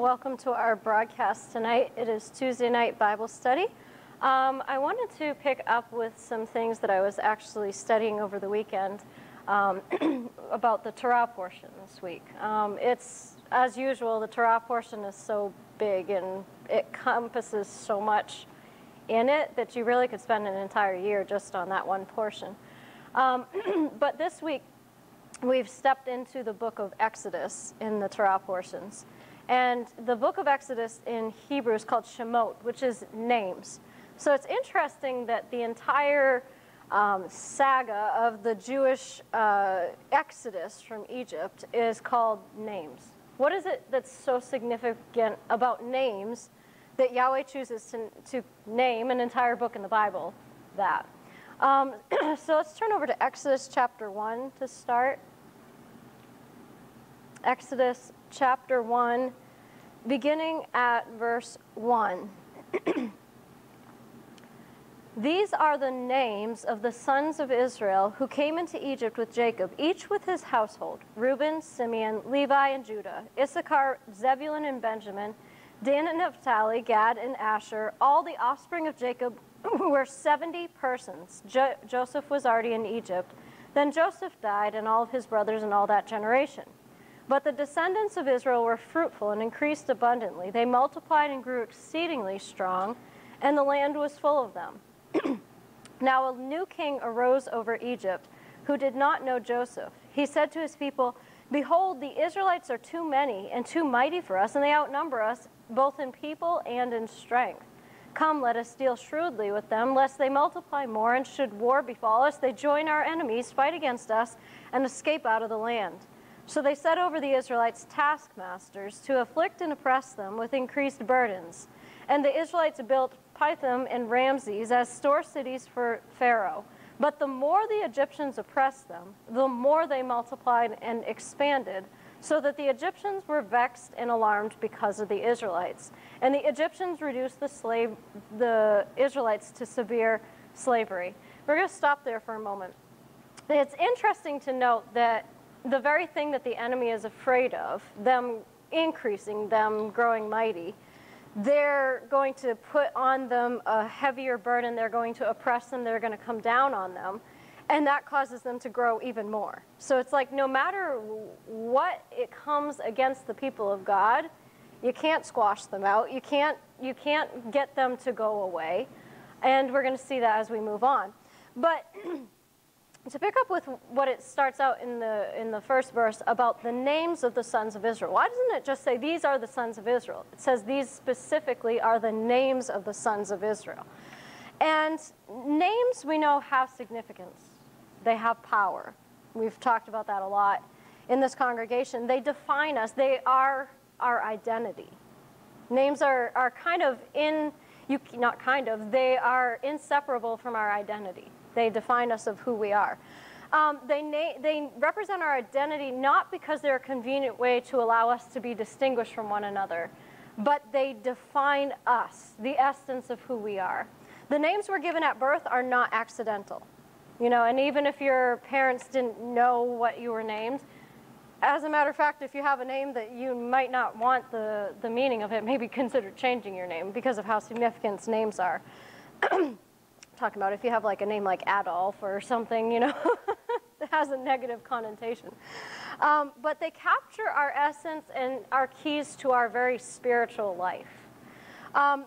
Welcome to our broadcast tonight. It is Tuesday night Bible study. I wanted to pick up with some things that I was actually studying over the weekend about the Torah portion this week. It's, as usual, the Torah portion is so big and it encompasses so much in it that you really could spend an entire year just on that one portion. But this week, we've stepped into the book of Exodus in the Torah portions. And the book of Exodus in Hebrew is called Shemot, which is names. So it's interesting that the entire saga of the Jewish Exodus from Egypt is called names. What is it that's so significant about names that Yahweh chooses to name an entire book in the Bible that? So let's turn over to Exodus chapter 1 to start. Exodus chapter 1, beginning at verse 1. These are the names of the sons of Israel who came into Egypt with Jacob, each with his household: Reuben, Simeon, Levi, and Judah, Issachar, Zebulun, and Benjamin, Dan and Naphtali, Gad, and Asher. All the offspring of Jacob were 70 persons. Joseph was already in Egypt. Then Joseph died, and all of his brothers and all that generation. But the descendants of Israel were fruitful and increased abundantly. They multiplied and grew exceedingly strong, and the land was full of them. Now a new king arose over Egypt who did not know Joseph. He said to his people, "Behold, the Israelites are too many and too mighty for us, and they outnumber us both in people and in strength. Come, let us deal shrewdly with them, lest they multiply more, and should war befall us, they join our enemies, fight against us, and escape out of the land." So they set over the Israelites taskmasters to afflict and oppress them with increased burdens. And the Israelites built Pithom and Ramses as store cities for Pharaoh. But the more the Egyptians oppressed them, the more they multiplied and expanded, so that the Egyptians were vexed and alarmed because of the Israelites. And the Egyptians reduced the Israelites to severe slavery. We're going to stop there for a moment. It's interesting to note that the very thing that the enemy is afraid of, them increasing, them growing mighty, they're going to put on them a heavier burden, they're going to oppress them, they're going to come down on them, and that causes them to grow even more. So it's like no matter what it comes against the people of God, you can't squash them out, you can't get them to go away, and we're going to see that as we move on. But to pick up with what it starts out in the first verse about the names of the sons of Israel. Why doesn't it just say these are the sons of Israel? It says these specifically are the names of the sons of Israel. And names we know have significance. They have power. We've talked about that a lot in this congregation. They define us. They are our identity. Names are kind of they are inseparable from our identity. They define us of who we are. They represent our identity not because they're a convenient way to allow us to be distinguished from one another, but they define us, the essence of who we are. The names we're given at birth are not accidental. You know, and even if your parents didn't know what you were named, as a matter of fact, if you have a name that you might not want the meaning of it, maybe consider changing your name because of how significant names are. Talking about if you have like a name like Adolf or something, you know, that has a negative connotation. But they capture our essence and our keys to our very spiritual life.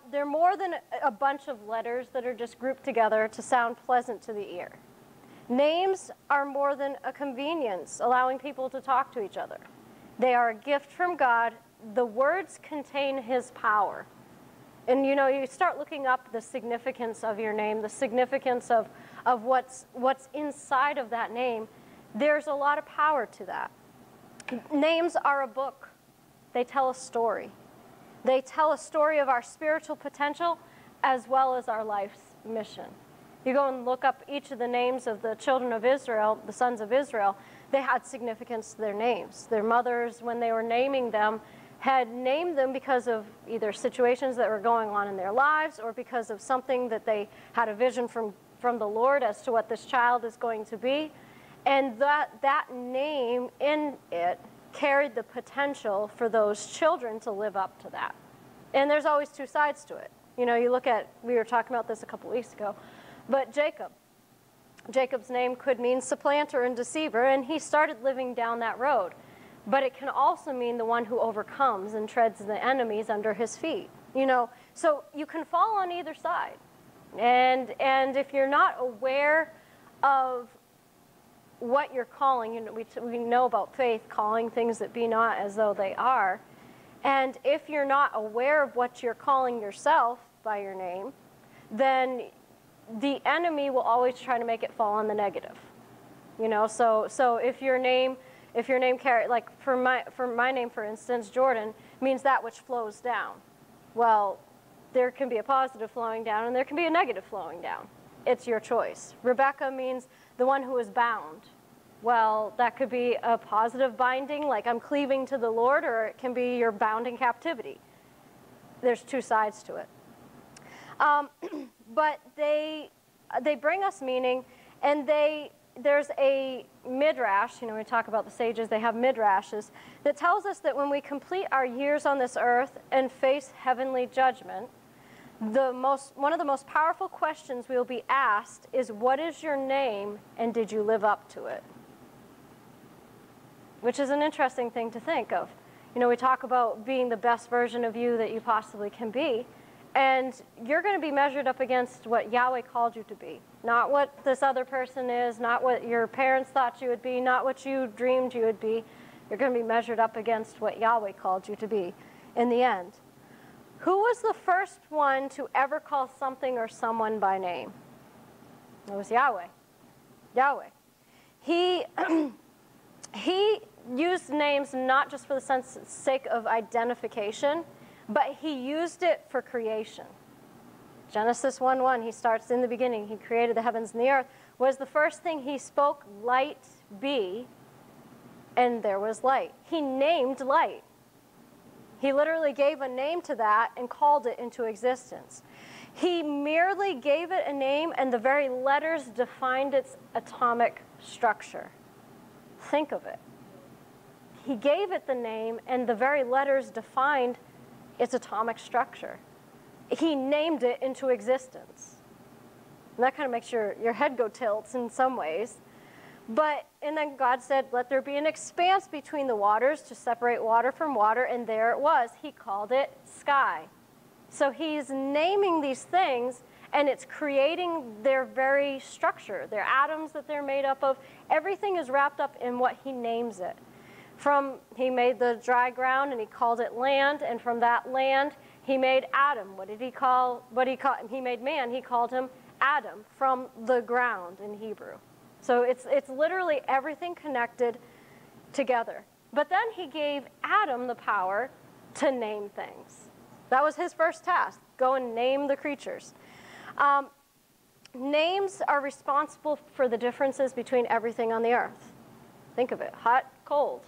They're more than a bunch of letters that are just grouped together to sound pleasant to the ear. Names are more than a convenience, allowing people to talk to each other. They are a gift from God. The words contain His power. And, you know, you start looking up the significance of your name, the significance of what's inside of that name. There's a lot of power to that. Names are a book. They tell a story. They tell a story of our spiritual potential as well as our life's mission. You go and look up each of the names of the children of Israel, the sons of Israel, they had significance to their names. Their mothers, when they were naming them, had named them because of either situations that were going on in their lives or because of something that they had a vision from the Lord as to what this child is going to be. And that name in it carried the potential for those children to live up to that. And there's always two sides to it. You know, you look at, we were talking about this a couple weeks ago, but Jacob. Jacob's name could mean supplanter and deceiver, and he started living down that road. But it can also mean the one who overcomes and treads the enemies under his feet. You know, so you can fall on either side. And if you're not aware of what you're calling, you know, we know about faith, calling things that be not as though they are. And if you're not aware of what you're calling yourself by your name, then the enemy will always try to make it fall on the negative. You know, so if your name carry, like for my name, for instance, Jordan means that which flows down. Well, there can be a positive flowing down and there can be a negative flowing down. It's your choice. Rebecca means the one who is bound. Well, that could be a positive binding, like I'm cleaving to the Lord, or it can be you're bound in captivity. There's two sides to it. But they bring us meaning, and there's a midrash, you know, we talk about the sages, they have midrashes, that tells us that when we complete our years on this earth and face heavenly judgment, one of the most powerful questions we will be asked is, what is your name and did you live up to it? Which is an interesting thing to think of. You know, we talk about being the best version of you that you possibly can be. And you're going to be measured up against what Yahweh called you to be, not what this other person is, not what your parents thought you would be, not what you dreamed you would be. You're going to be measured up against what Yahweh called you to be in the end. Who was the first one to ever call something or someone by name? It was Yahweh. Yahweh. He used names not just for the sake of identification, but he used it for creation. Genesis 1:1, he starts, in the beginning, he created the heavens and the earth, was the first thing he spoke, light be, and there was light. He named light. He literally gave a name to that and called it into existence. He merely gave it a name, and the very letters defined its atomic structure. Think of it. He gave it the name, and the very letters defined its atomic structure. He named it into existence. And that kind of makes your head go tilts in some ways. And then God said, let there be an expanse between the waters to separate water from water, and there it was. He called it sky. So he's naming these things, and it's creating their very structure, their atoms that they're made up of. Everything is wrapped up in what he names it. He made the dry ground and he called it land, and from that land he made Adam. He made man, he called him Adam, from the ground in Hebrew. So it's literally everything connected together. But then he gave Adam the power to name things. That was his first task, go and name the creatures. Names are responsible for the differences between everything on the earth. Think of it, hot, cold.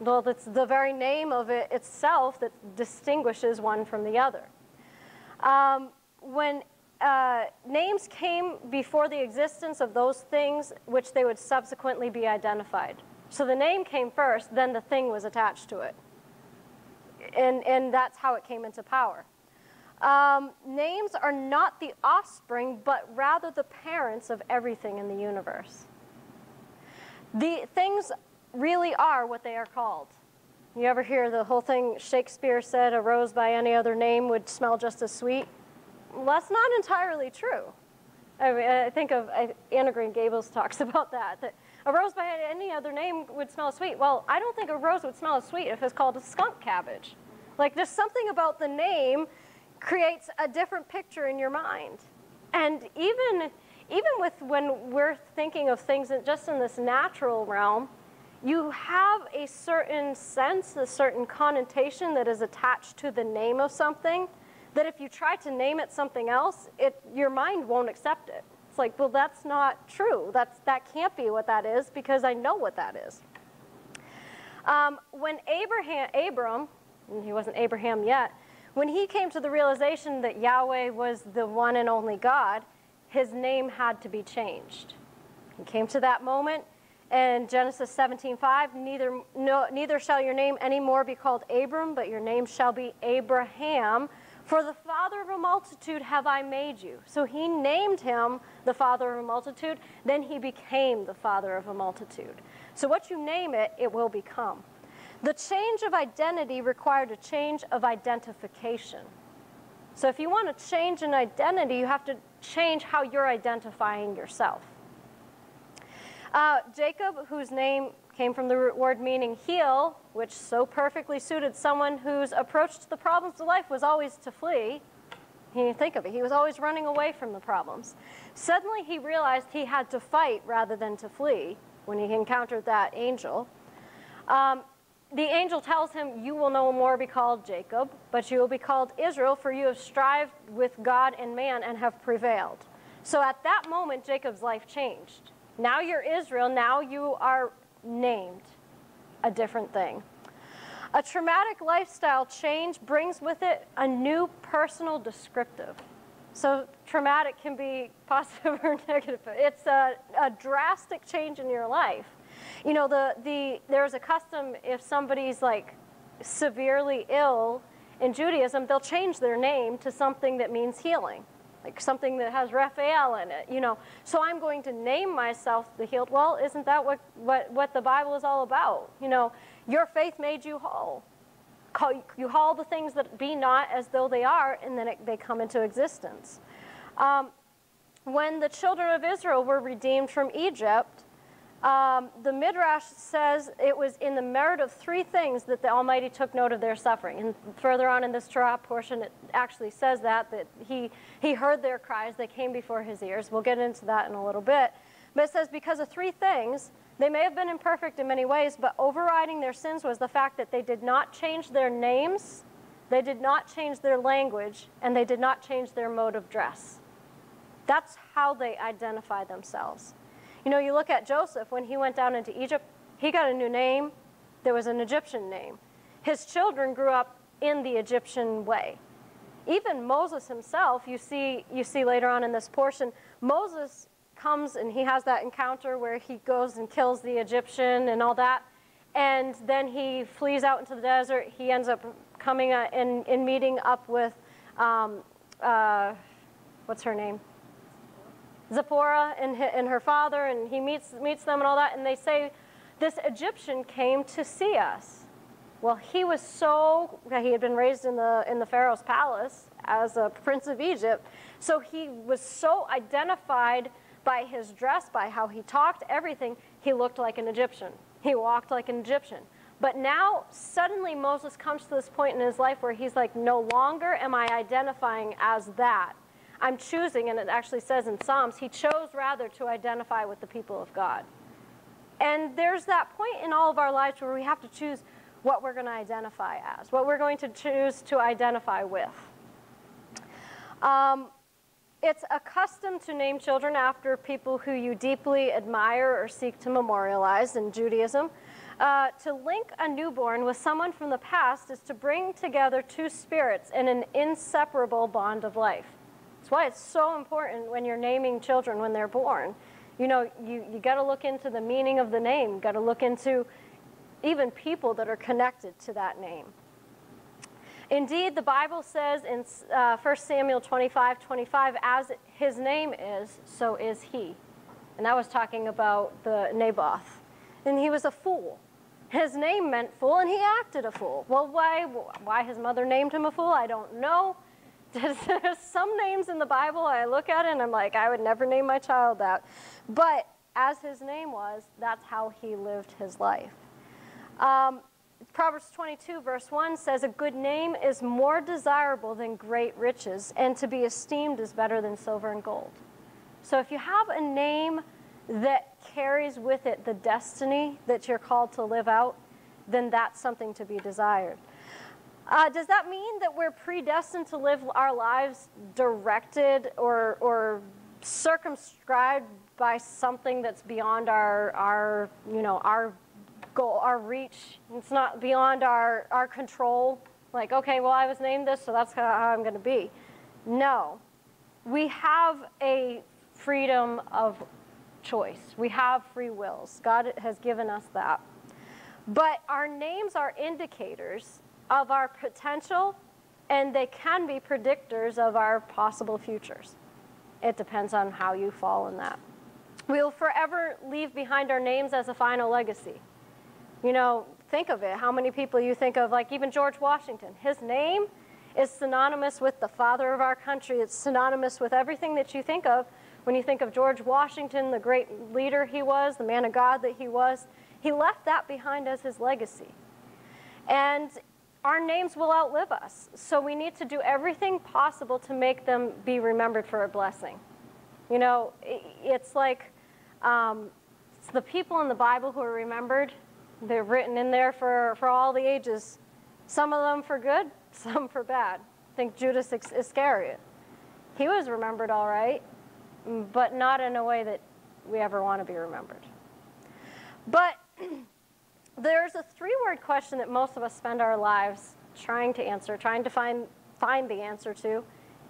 Well, it's the very name of it itself that distinguishes one from the other. When names came before the existence of those things which they would subsequently be identified. So the name came first, then the thing was attached to it. And that's how it came into power. Names are not the offspring, but rather the parents of everything in the universe. The things really are what they are called. You ever hear the whole thing Shakespeare said, a rose by any other name would smell just as sweet? Well, that's not entirely true. I mean, I think of Anna Green Gables talks about that a rose by any other name would smell sweet. Well, I don't think a rose would smell as sweet if it's called a skunk cabbage. Like, there's something about the name creates a different picture in your mind. And even with when we're thinking of things that just in this natural realm, you have a certain sense, a certain connotation that is attached to the name of something, that if you try to name it something else, your mind won't accept it. It's like, well, that's not true. That can't be what that is, because I know what that is. When Abram, and he wasn't Abraham yet, when he came to the realization that Yahweh was the one and only God, his name had to be changed. He came to that moment, And Genesis 17:5, neither shall your name anymore be called Abram, but your name shall be Abraham, for the father of a multitude have I made you. So he named him the father of a multitude, then he became the father of a multitude. So what you name it, it will become. The change of identity required a change of identification. So if you want to change an identity, you have to change how you're identifying yourself. Jacob, whose name came from the root word meaning heel, which so perfectly suited someone whose approach to the problems of life was always to flee. You think of it, he was always running away from the problems. Suddenly he realized he had to fight rather than to flee when he encountered that angel. The angel tells him, you will no more be called Jacob, but you will be called Israel, for you have strived with God and man and have prevailed. So at that moment, Jacob's life changed. Now you're Israel, now you are named a different thing. A traumatic lifestyle change brings with it a new personal descriptive. So traumatic can be positive or negative. It's a drastic change in your life. You know, there's a custom if somebody's like severely ill in Judaism, they'll change their name to something that means healing. Like something that has Raphael in it, you know. So I'm going to name myself the healed. Well, isn't that what the Bible is all about? You know, your faith made you whole. You call the things that be not as though they are, and then they come into existence. When the children of Israel were redeemed from Egypt, the Midrash says it was in the merit of three things that the Almighty took note of their suffering. And further on in this Torah portion, it actually says that he heard their cries. They came before his ears. We'll get into that in a little bit. But it says because of three things, they may have been imperfect in many ways, but overriding their sins was the fact that they did not change their names, they did not change their language, and they did not change their mode of dress. That's how they identify themselves. You know, you look at Joseph, when he went down into Egypt, he got a new name. There was an Egyptian name. His children grew up in the Egyptian way. Even Moses himself, you see later on in this portion, Moses comes and he has that encounter where he goes and kills the Egyptian and all that, and then he flees out into the desert. He ends up coming and meeting up with, what's her name? Zipporah and her father, and he meets them and all that, and they say, this Egyptian came to see us. Well, he had been raised in the Pharaoh's palace as a prince of Egypt, so he was so identified by his dress, by how he talked, everything, he looked like an Egyptian. He walked like an Egyptian. But now, suddenly, Moses comes to this point in his life where he's like, no longer am I identifying as that. I'm choosing, and it actually says in Psalms, he chose rather to identify with the people of God. And there's that point in all of our lives where we have to choose what we're going to identify as, what we're going to choose to identify with. It's a custom to name children after people who you deeply admire or seek to memorialize in Judaism. To link a newborn with someone from the past is to bring together two spirits in an inseparable bond of life. That's why it's so important when you're naming children when they're born. You know, you got to look into the meaning of the name. You got to look into even people that are connected to that name. Indeed, the Bible says in 1 Samuel 25:25, as his name is, so is he. And that was talking about the Naboth. And he was a fool. His name meant fool, and he acted a fool. Well, why his mother named him a fool, I don't know. There's some names in the Bible I look at and I'm like, I would never name my child that. But as his name was, that's how he lived his life. Proverbs 22:1 says, a good name is more desirable than great riches, and to be esteemed is better than silver and gold. So if you have a name that carries with it the destiny that you're called to live out, then that's something to be desired. Does that mean that we're predestined to live our lives directed or circumscribed by something that's beyond our you know, our goal, our reach? It's not beyond our control. Like, okay, well, I was named this, so that's how I'm going to be. No, we have a freedom of choice. We have free wills. God has given us that. But our names are indicators of our potential, and they can be predictors of our possible futures. It depends on how you fall in that. We'll forever leave behind our names as a final legacy. You know, think of it, how many people you think of, like even George Washington. His name is synonymous with the father of our country. It's synonymous with everything that you think of. When you think of George Washington, the great leader he was, the man of God that he was, he left that behind as his legacy. And our names will outlive us, so we need to do everything possible to make them be remembered for a blessing. You know, it's like it's the people in the Bible who are remembered. They're written in there for all the ages, some of them for good, some for bad. Think Judas Iscariot. He was remembered all right, but not in a way that we ever want to be remembered. But there's a three-word question that most of us spend our lives trying to answer, trying to find the answer to.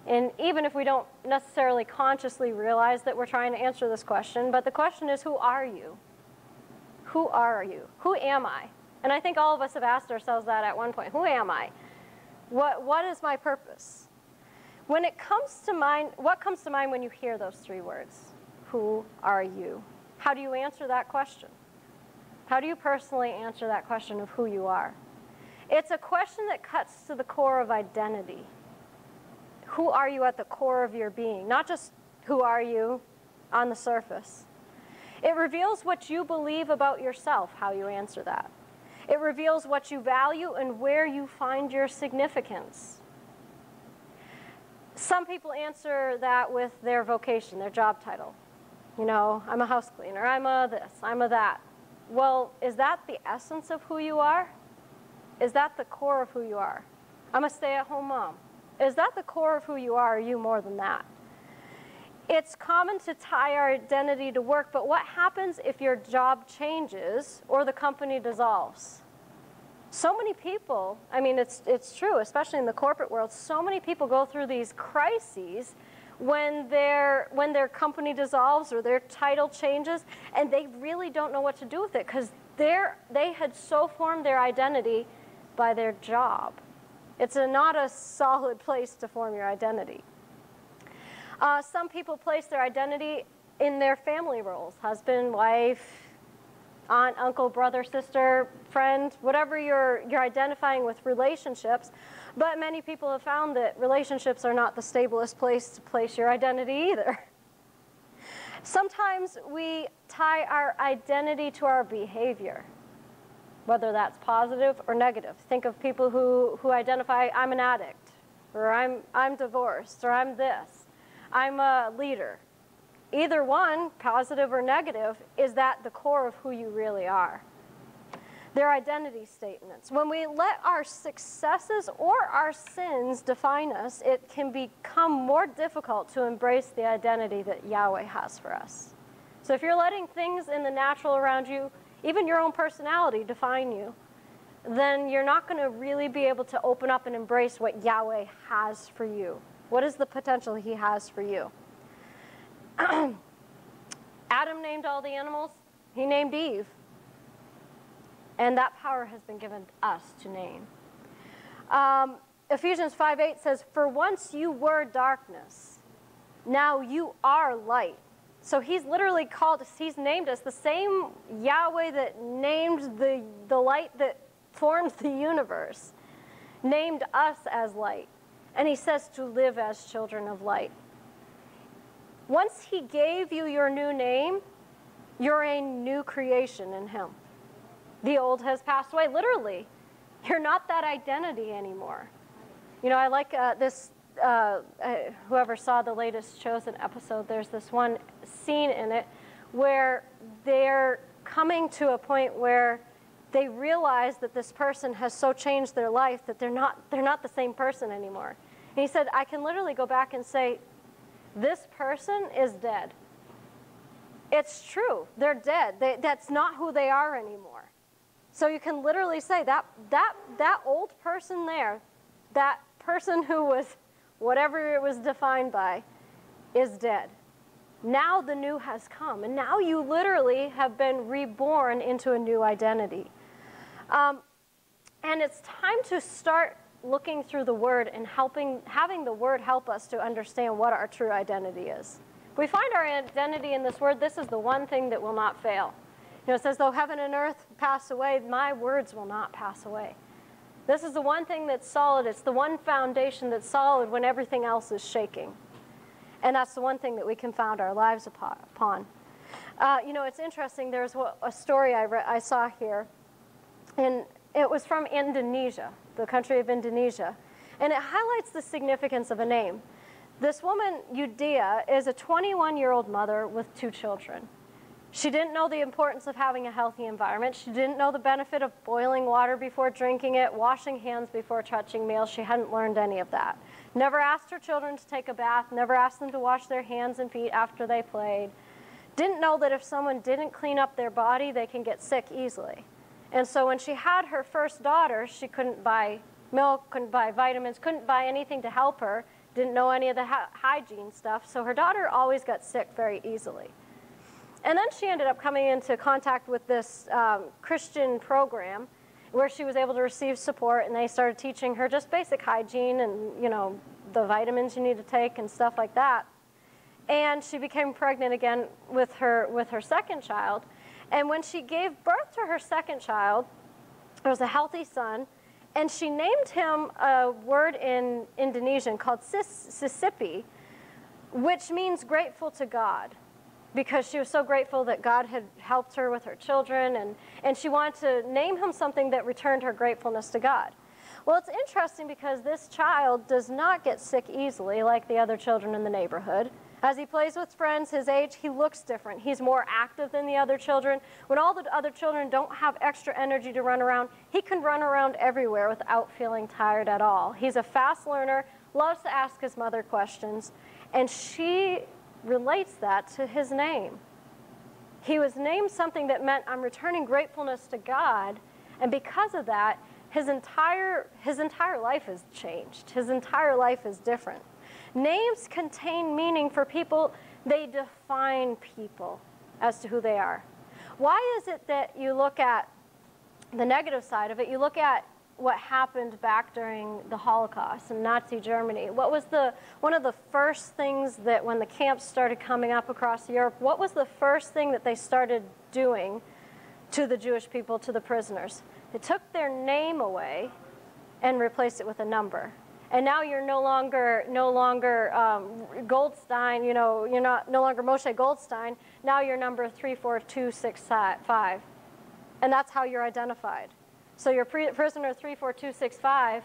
And even if we don't necessarily consciously realize that we're trying to answer this question, but the question is, who are you? Who are you? Who am I? And I think all of us have asked ourselves that at one point. Who am I? What is my purpose? When it comes to mind, what comes to mind when you hear those three words? Who are you? How do you answer that question? How do you personally answer that question of who you are? It's a question that cuts to the core of identity. Who are you at the core of your being? Not just who are you on the surface. It reveals what you believe about yourself, how you answer that. It reveals what you value and where you find your significance. Some people answer that with their vocation, their job title. You know, I'm a house cleaner, I'm a this, I'm a that. Well, is that the essence of who you are? Is that the core of who you are? I'm a stay-at-home mom. Is that the core of who you are? Or are you more than that? It's common to tie our identity to work, but what happens if your job changes or the company dissolves? So many people, I mean, it's true, especially in the corporate world, so many people go through these crises when their company dissolves or their title changes, and they really don't know what to do with it because they had so formed their identity by their job. It's not a solid place to form your identity. Some people place their identity in their family roles, husband, wife, aunt, uncle, brother, sister, friend, whatever you're identifying with relationships. But many people have found that relationships are not the stablest place to place your identity either. Sometimes we tie our identity to our behavior, whether that's positive or negative. Think of people who identify, I'm an addict, or I'm divorced, or I'm this, I'm a leader. Either one, positive or negative, is that the core of who you really are? Their identity statements. When we let our successes or our sins define us, it can become more difficult to embrace the identity that Yahweh has for us. So if you're letting things in the natural around you, even your own personality, define you, then you're not going to really be able to open up and embrace what Yahweh has for you. What is the potential He has for you? Adam named all the animals. He named Eve. And that power has been given us to name. Ephesians 5:8 says, for once you were darkness, now you are light. So He's literally called us, He's named us, the same Yahweh that named the light that forms the universe, named us as light. And He says to live as children of light. Once He gave you your new name, you're a new creation in Him. The old has passed away, literally. You're not that identity anymore. You know, I like whoever saw the latest Chosen episode, there's this one scene in it where they're coming to a point where they realize that this person has so changed their life that they're not the same person anymore. And he said, I can literally go back and say, this person is dead. It's true. They're dead. That's not who they are anymore. So you can literally say that old person there, that person who was whatever it was defined by, is dead. Now the new has come, and now you literally have been reborn into a new identity. And it's time to start looking through the Word and having the Word help us to understand what our true identity is. If we find our identity in this Word, this is the one thing that will not fail. You know, it says, though heaven and earth pass away, my words will not pass away. This is the one thing that's solid. It's the one foundation that's solid when everything else is shaking. And that's the one thing that we can found our lives upon. You know, it's interesting. There's a story I saw here. And it was from Indonesia, the country of Indonesia. And it highlights the significance of a name. This woman, Yudhia, is a 21-year-old mother with 2 children. She didn't know the importance of having a healthy environment. She didn't know the benefit of boiling water before drinking it, washing hands before touching meals. She hadn't learned any of that. Never asked her children to take a bath, never asked them to wash their hands and feet after they played. Didn't know that if someone didn't clean up their body, they can get sick easily. And so when she had her first daughter, she couldn't buy milk, couldn't buy vitamins, couldn't buy anything to help her, didn't know any of the hygiene stuff, so her daughter always got sick very easily. And then she ended up coming into contact with this Christian program where she was able to receive support, and they started teaching her just basic hygiene and, you know, the vitamins you need to take and stuff like that. And she became pregnant again with her second child. And when she gave birth to her second child, it was a healthy son, and she named him a word in Indonesian called sisipi, which means grateful to God, because she was so grateful that God had helped her with her children, and she wanted to name him something that returned her gratefulness to God. Well, it's interesting because this child does not get sick easily like the other children in the neighborhood. As he plays with friends his age, he looks different. He's more active than the other children. When all the other children don't have extra energy to run around, he can run around everywhere without feeling tired at all. He's a fast learner, loves to ask his mother questions, and she relates that to his name. He was named something that meant, I'm returning gratefulness to God, and because of that, his entire life is changed. His entire life is different. Names contain meaning for people. They define people as to who they are. Why is it that you look at the negative side of it? You look at what happened back during the Holocaust in Nazi Germany. What was one of the first things that when the camps started coming up across Europe, what was the first thing that they started doing to the Jewish people, to the prisoners? They took their name away and replaced it with a number. And now you're no longer Goldstein, you know, you're no longer Moshe Goldstein. Now you're number 34265. And that's how you're identified. So you're prisoner 34265,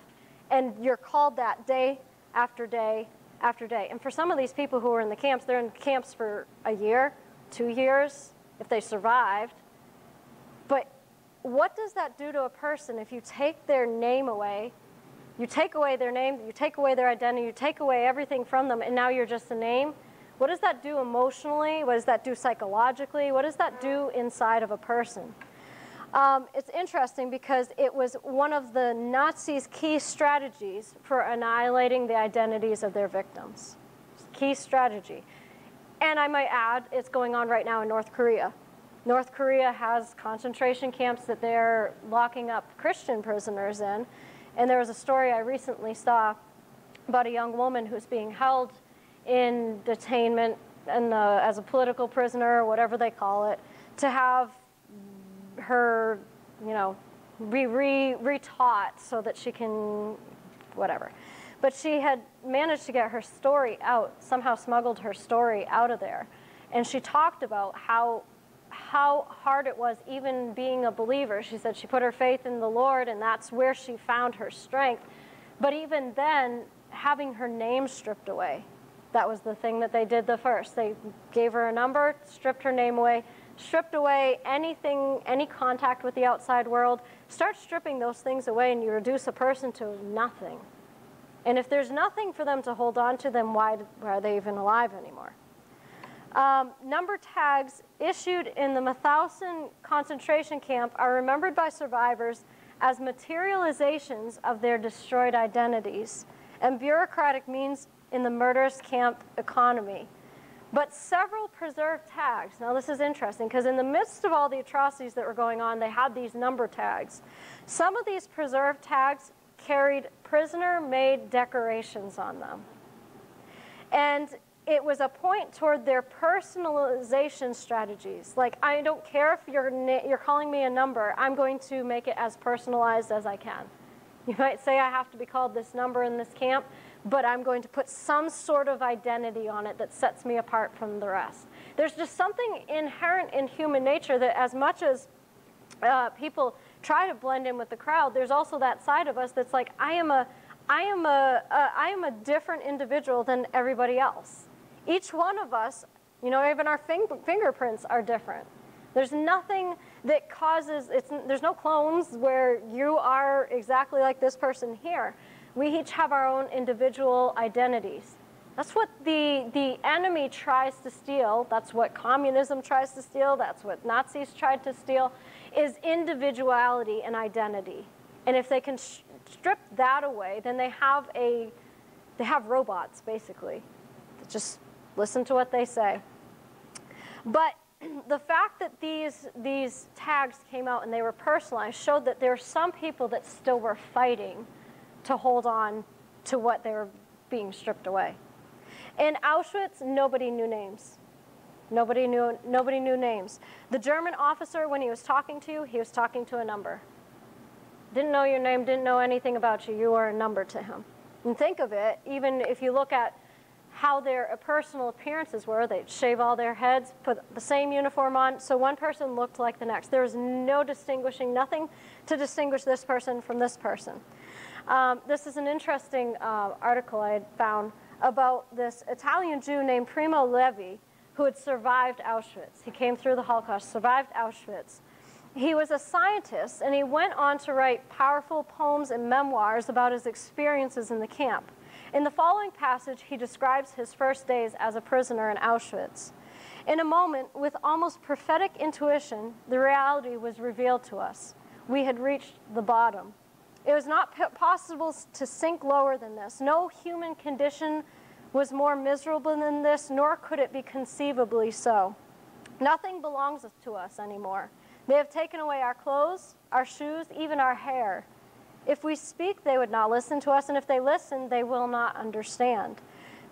and you're called that day after day after day. And for some of these people who were in the camps, they're in camps for a year, 2 years, if they survived. But what does that do to a person if you take their name away? You take away their name, you take away their identity, you take away everything from them, and now you're just a name. What does that do emotionally? What does that do psychologically? What does that do inside of a person? It's interesting because it was one of the Nazis' key strategies for annihilating the identities of their victims. Key strategy. And I might add, it's going on right now in North Korea. North Korea has concentration camps that they're locking up Christian prisoners in. And there was a story I recently saw about a young woman who's being held in detainment and as a political prisoner, or whatever they call it, to have her, you know, retaught so that she can, whatever. But she had managed to get her story out, somehow smuggled her story out of there. And she talked about how hard it was even being a believer. She said she put her faith in the Lord, and that's where she found her strength. But even then, having her name stripped away, that was the thing that they did the first. They gave her a number, stripped her name away, stripped away anything, any contact with the outside world. Start stripping those things away, and you reduce a person to nothing. And if there's nothing for them to hold on to, then why are they even alive anymore? Number tags issued in the Mauthausen concentration camp are remembered by survivors as materializations of their destroyed identities and bureaucratic means in the murderous camp economy. but several preserved tags. Now, this is interesting, because in the midst of all the atrocities that were going on, they had these number tags. Some of these preserved tags carried prisoner-made decorations on them. And it was a point toward their personalization strategies. Like, I don't care if you're calling me a number. I'm going to make it as personalized as I can. You might say I have to be called this number in this camp, but I'm going to put some sort of identity on it that sets me apart from the rest. There's just something inherent in human nature that as much as people try to blend in with the crowd, there's also that side of us that's like, I am a different individual than everybody else. Each one of us, you know, even our fingerprints are different. There's nothing that causes, there's no clones where you are exactly like this person here. We each have our own individual identities. That's what the enemy tries to steal. That's what communism tries to steal. That's what Nazis tried to steal, is individuality and identity. And if they can strip that away, then they have robots, basically, that just listen to what they say. But the fact that these tags came out and they were personalized showed that there were some people that still were fighting to hold on to what they were being stripped away. In Auschwitz, nobody knew names. Nobody knew names. The German officer, when he was talking to you, he was talking to a number. Didn't know your name, didn't know anything about you. You were a number to him. And think of it, even if you look at how their personal appearances were, they'd shave all their heads, put the same uniform on, so one person looked like the next. There was no distinguishing, nothing to distinguish this person from this person. This is an interesting article I had found about this Italian Jew named Primo Levi, who had survived Auschwitz. He came through the Holocaust, survived Auschwitz. He was a scientist, and he went on to write powerful poems and memoirs about his experiences in the camp. In the following passage, he describes his first days as a prisoner in Auschwitz. In a moment, with almost prophetic intuition, the reality was revealed to us. We had reached the bottom. It was not possible to sink lower than this. No human condition was more miserable than this, nor could it be conceivably so. Nothing belongs to us anymore. They have taken away our clothes, our shoes, even our hair. If we speak, they would not listen to us, and if they listen, they will not understand.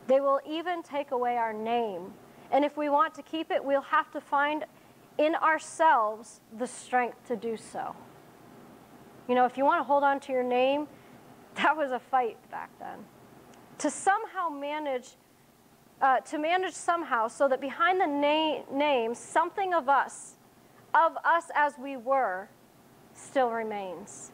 They will even take away our name. And if we want to keep it, we'll have to find in ourselves the strength to do so. You know, if you want to hold on to your name, that was a fight back then. To somehow manage, so that behind the name, something of us as we were, still remains.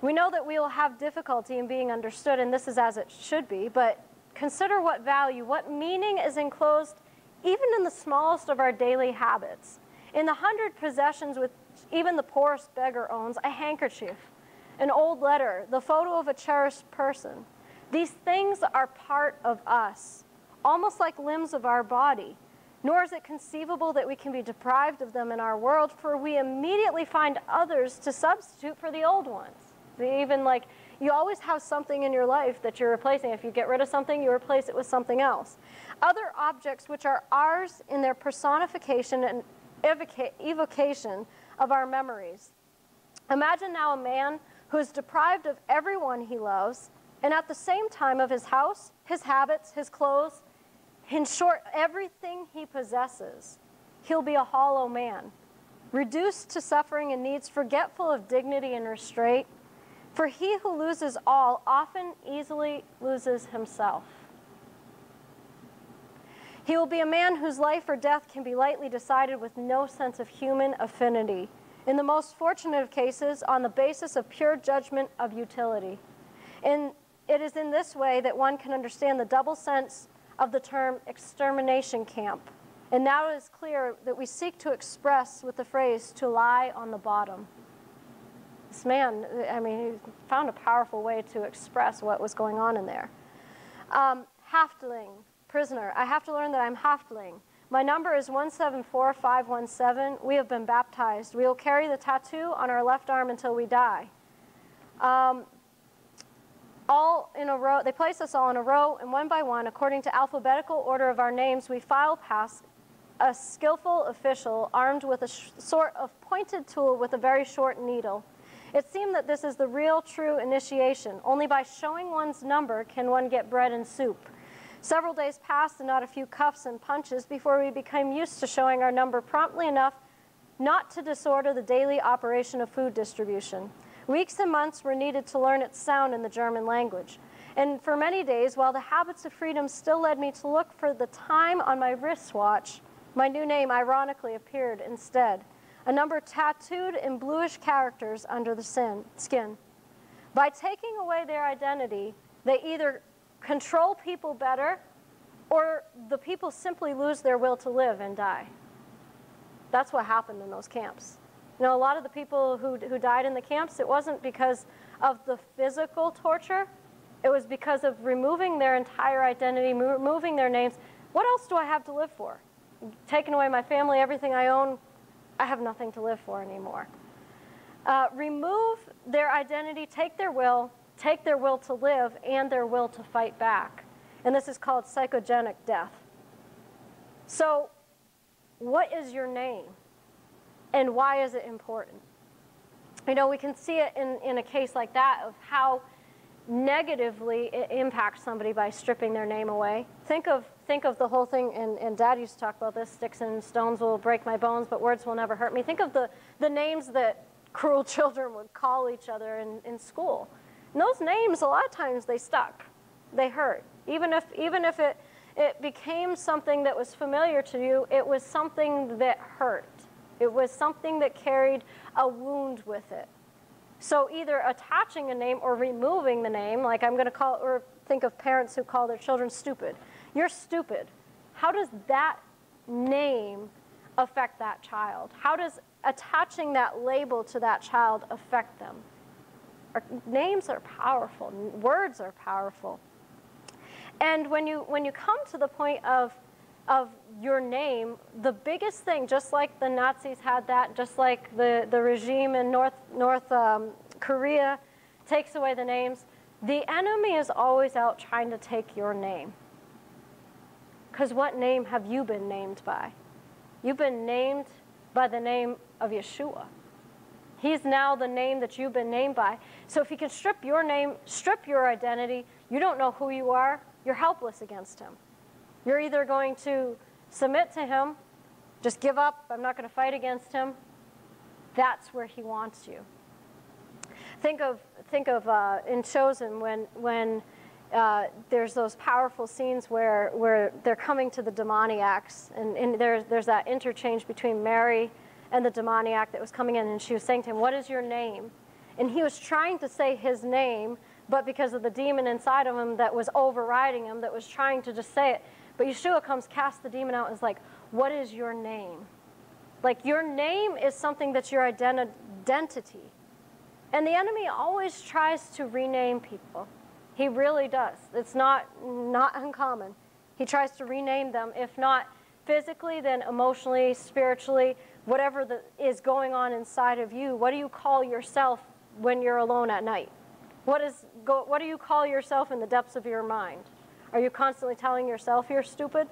We know that we will have difficulty in being understood, and this is as it should be, but consider what value, what meaning is enclosed even in the smallest of our daily habits. In the 100 possessions which even the poorest beggar owns, a handkerchief, an old letter, the photo of a cherished person. These things are part of us, almost like limbs of our body. Nor is it conceivable that we can be deprived of them in our world, for we immediately find others to substitute for the old ones. Even like, you always have something in your life that you're replacing. If you get rid of something, you replace it with something else. Other objects which are ours in their personification and evocation of our memories. Imagine now a man who is deprived of everyone he loves, and at the same time of his house, his habits, his clothes, in short, everything he possesses. He'll be a hollow man, reduced to suffering and needs, forgetful of dignity and restraint. For he who loses all often easily loses himself. He will be a man whose life or death can be lightly decided with no sense of human affinity. In the most fortunate of cases, on the basis of pure judgment of utility. And it is in this way that one can understand the double sense of the term extermination camp. And now it is clear that we seek to express with the phrase to lie on the bottom. This man, I mean, he found a powerful way to express what was going on in there. Haftling, prisoner. I have to learn that I'm Haftling. My number is 174517. We have been baptized. We will carry the tattoo on our left arm until we die. all in a row. They place us all in a row, and one by one, according to alphabetical order of our names, we file past a skillful official armed with a sort of pointed tool with a very short needle. It seemed that this is the real, true initiation. Only by showing one's number can one get bread and soup. Several days passed and not a few cuffs and punches before we became used to showing our number promptly enough not to disorder the daily operation of food distribution. Weeks and months were needed to learn its sound in the German language. And for many days, while the habits of freedom still led me to look for the time on my wristwatch, my new name ironically appeared instead, a number tattooed in bluish characters under the skin. By taking away their identity, they either control people better, or the people simply lose their will to live and die. That's what happened in those camps. You know, a lot of the people who died in the camps, it wasn't because of the physical torture. It was because of removing their entire identity, removing their names. What else do I have to live for? Taking away my family, everything I own, I have nothing to live for anymore. Remove their identity, take their will to live, and their will to fight back. And this is called psychogenic death. So what is your name, and why is it important? You know, we can see it in a case like that of how negatively it impacts somebody by stripping their name away. Think of the whole thing, and Dad used to talk about this, sticks and stones will break my bones, but words will never hurt me. Think of the names that cruel children would call each other in school. And those names, a lot of times, they stuck. They hurt. Even if it became something that was familiar to you, it was something that hurt. It was something that carried a wound with it. So either attaching a name or removing the name, like I'm going to call, or think of parents who call their children stupid. You're stupid. How does that name affect that child? How does attaching that label to that child affect them? Our names are powerful. Words are powerful. And when you come to the point of your name, the biggest thing, just like the Nazis had that, just like the regime in North Korea takes away the names, the enemy is always out trying to take your name. Because what name have you been named by? You've been named by the name of Yeshua. He's now the name that you've been named by. So if he can strip your name, strip your identity, you don't know who you are, you're helpless against him. You're either going to submit to him, just give up, I'm not going to fight against him. That's where he wants you. Think of in Chosen when there's those powerful scenes where they're coming to the demoniacs, and there's that interchange between Mary and the demoniac that was coming in, and she was saying to him, what is your name? And he was trying to say his name, but because of the demon inside of him that was overriding him, that was trying to just say it. But Yeshua comes, casts the demon out, and is like, what is your name? Like, your name is something that's your identity. And the enemy always tries to rename people. He really does. It's not uncommon. He tries to rename them, if not physically, then emotionally, spiritually, whatever is going on inside of you. What do you call yourself when you're alone at night? What do you call yourself in the depths of your mind? Are you constantly telling yourself you're stupid?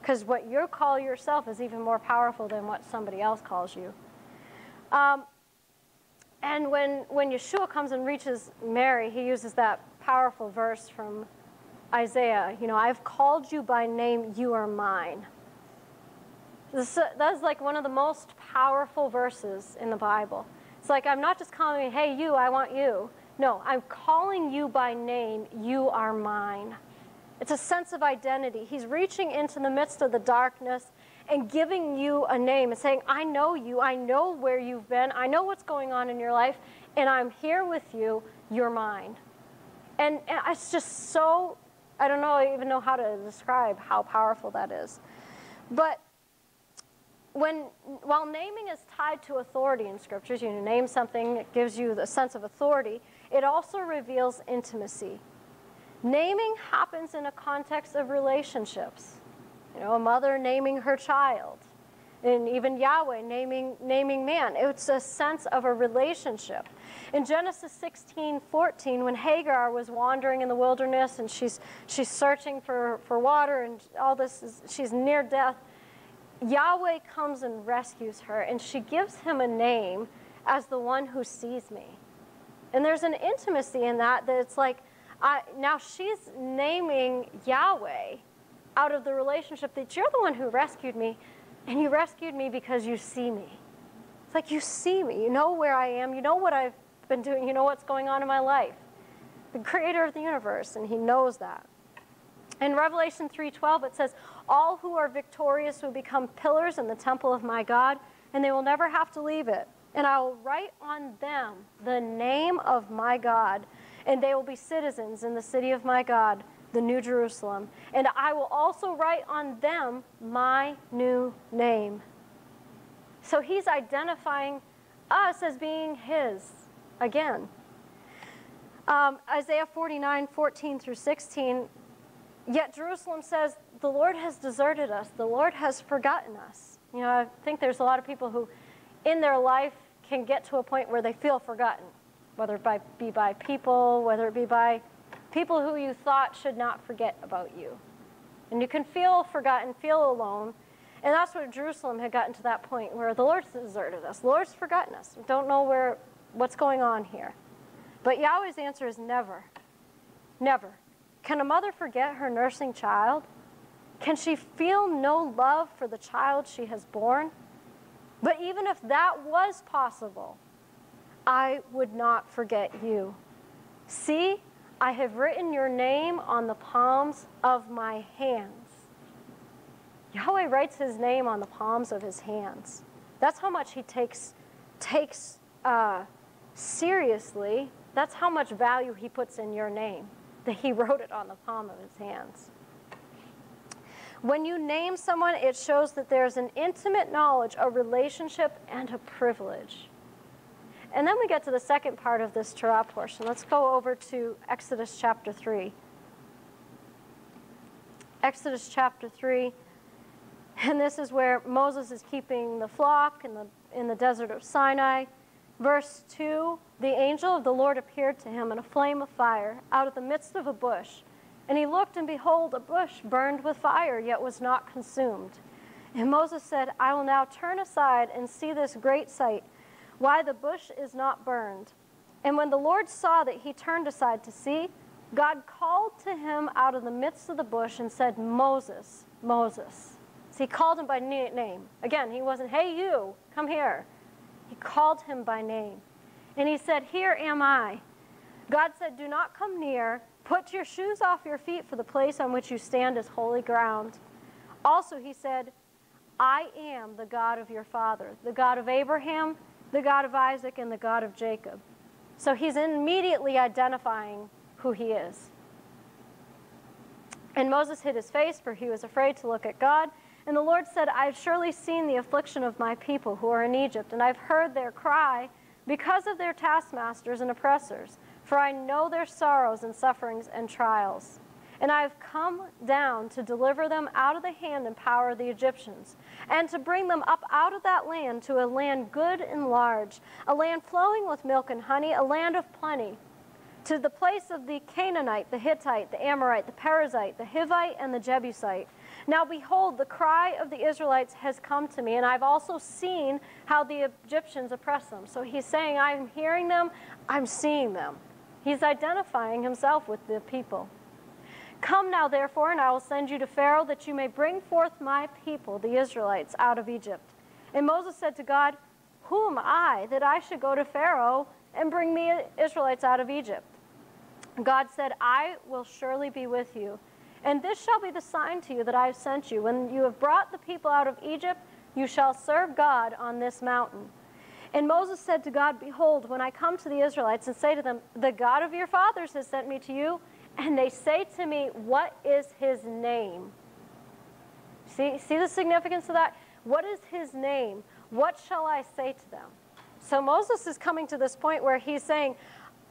Because what you call yourself is even more powerful than what somebody else calls you. And when Yeshua comes and reaches Mary, he uses that powerful verse from Isaiah. You know, I've called you by name, you are mine. That's like one of the most powerful verses in the Bible. It's like, I'm not just calling you, hey, you, I want you. No, I'm calling you by name, you are mine. It's a sense of identity. He's reaching into the midst of the darkness and giving you a name and saying, I know you, I know where you've been, I know what's going on in your life, and I'm here with you, you're mine. And it's just so, I don't know, I even know how to describe how powerful that is. But while naming is tied to authority in scriptures, you name something that gives you the sense of authority, it also reveals intimacy. Naming happens in a context of relationships. You know, a mother naming her child, and even Yahweh naming man. It's a sense of a relationship. In Genesis 16:14, when Hagar was wandering in the wilderness and she's searching for water and all this, she's near death, Yahweh comes and rescues her, and she gives him a name as the one who sees me. And there's an intimacy in that, that it's like, now she's naming Yahweh out of the relationship that you're the one who rescued me, and you rescued me because you see me. It's like you see me, you know where I am, you know what I've been doing, you know what's going on in my life. The creator of the universe, and he knows that. In Revelation 3:12, it says, all who are victorious will become pillars in the temple of my God, and they will never have to leave it. And I will write on them the name of my God, and they will be citizens in the city of my God, the New Jerusalem. And I will also write on them my new name. So he's identifying us as being his again. Isaiah 49:14 through 16, yet Jerusalem says, the Lord has deserted us. The Lord has forgotten us. You know, I think there's a lot of people who in their life can get to a point where they feel forgotten, whether it be by people, whether it be by people who you thought should not forget about you. And you can feel forgotten, feel alone. And that's where Jerusalem had gotten to that point where the Lord's deserted us. The Lord's forgotten us. We don't know what's going on here. But Yahweh's answer is never, never. Can a mother forget her nursing child? Can she feel no love for the child she has born? But even if that was possible, I would not forget you. See, I have written your name on the palms of my hands. Yahweh writes his name on the palms of his hands. That's how much he takes seriously. That's how much value he puts in your name, that he wrote it on the palm of his hands. When you name someone, it shows that there's an intimate knowledge, a relationship, and a privilege. And then we get to the second part of this Torah portion. Let's go over to Exodus chapter 3. Exodus chapter 3, and this is where Moses is keeping the flock in the desert of Sinai. Verse 2, the angel of the Lord appeared to him in a flame of fire out of the midst of a bush. And he looked, and behold, a bush burned with fire, yet was not consumed. And Moses said, I will now turn aside and see this great sight, why the bush is not burned. And when the Lord saw that he turned aside to see, God called to him out of the midst of the bush and said, Moses, Moses. So he called him by name. Again, he wasn't, hey, you, come here. He called him by name. And he said, here am I. God said, do not come near. Put your shoes off your feet, for the place on which you stand is holy ground. Also, he said, I am the God of your father, the God of Abraham, the God of Isaac, and the God of Jacob. So he's immediately identifying who he is. And Moses hid his face, for he was afraid to look at God. And the Lord said, I have surely seen the affliction of my people who are in Egypt, and I have heard their cry because of their taskmasters and oppressors. For I know their sorrows and sufferings and trials. And I have come down to deliver them out of the hand and power of the Egyptians, and to bring them up out of that land to a land good and large, a land flowing with milk and honey, a land of plenty, to the place of the Canaanite, the Hittite, the Amorite, the Perizzite, the Hivite, and the Jebusite. Now behold, the cry of the Israelites has come to me, and I've also seen how the Egyptians oppress them. So he's saying, I'm hearing them, I'm seeing them. He's identifying himself with the people. Come now, therefore, and I will send you to Pharaoh, that you may bring forth my people, the Israelites, out of Egypt. And Moses said to God, who am I that I should go to Pharaoh and bring the Israelites out of Egypt? God said, I will surely be with you. And this shall be the sign to you that I have sent you. When you have brought the people out of Egypt, you shall serve God on this mountain. And Moses said to God, behold, when I come to the Israelites and say to them, the God of your fathers has sent me to you, and they say to me, what is his name? See the significance of that? What is his name? What shall I say to them? So Moses is coming to this point where he's saying,